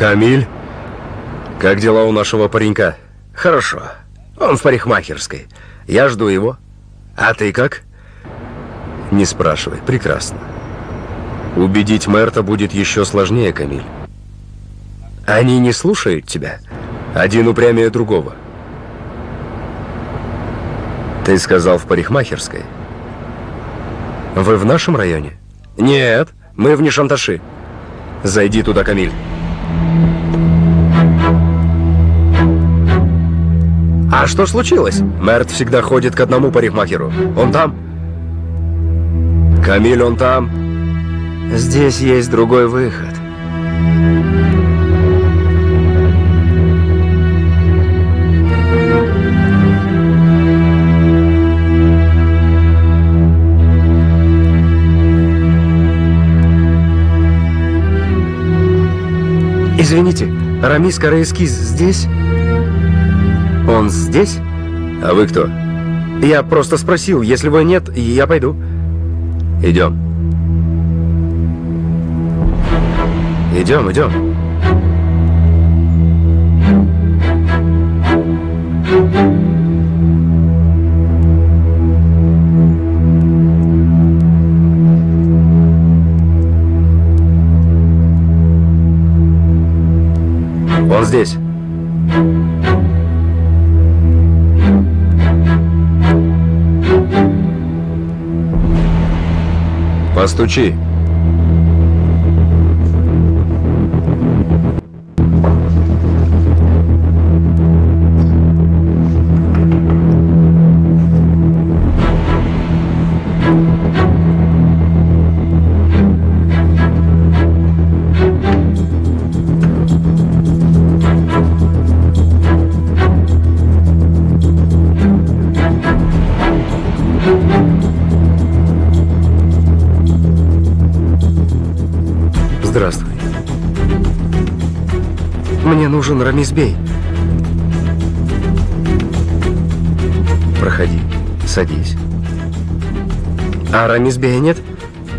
Камиль, как дела у нашего паренька? Хорошо. Он в парикмахерской. Я жду его. А ты как? Не спрашивай. Прекрасно. Убедить Мерта будет еще сложнее, Камиль. Они не слушают тебя. Один упрямее другого. Ты сказал, в парикмахерской. Вы в нашем районе? Нет, мы в Нишанташи. Зайди туда, Камиль. А что случилось? Мерт всегда ходит к одному парикмахеру. Он там? Камиль, он там. Здесь есть другой выход. Извините, Рамис Коройский здесь? Он здесь? А вы кто? Я просто спросил, если вы нет, я пойду. Идем. Идем, идем. Он здесь. Постучи. Рамизбей. Проходи, садись. А Рамизбея нет?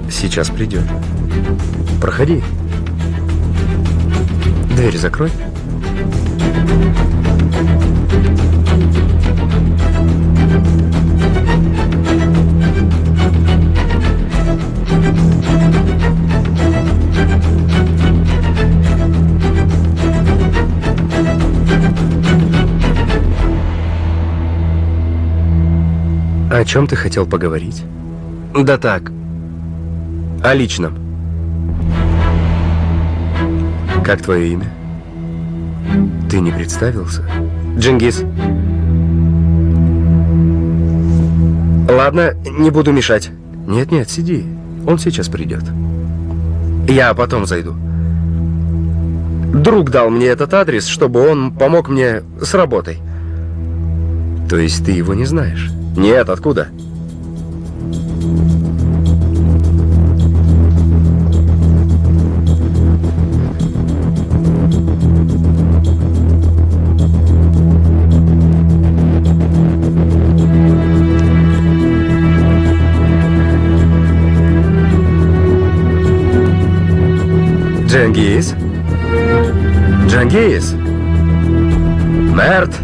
Сейчас придет. Проходи. Дверь закрой. О чем ты хотел поговорить? Да так. О личном. Как твое имя? Ты не представился? Дженгиз. Ладно, не буду мешать. Нет, сиди. Он сейчас придет. Я потом зайду. Друг дал мне этот адрес, чтобы он помог мне с работой. То есть ты его не знаешь? Нет, откуда? Дженгиз? Дженгиз? Мерт?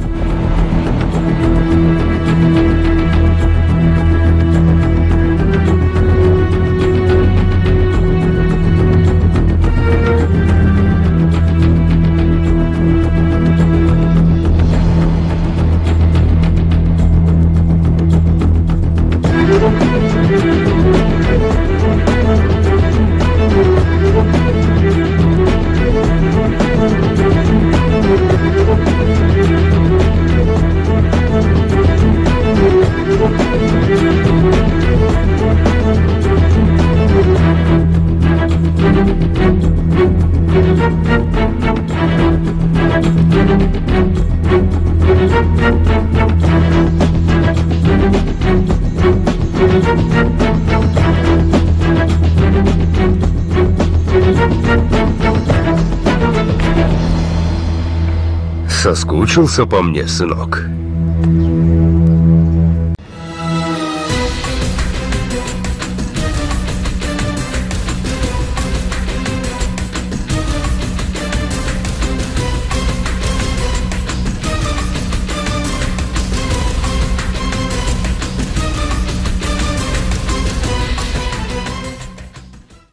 Соскучился по мне, сынок?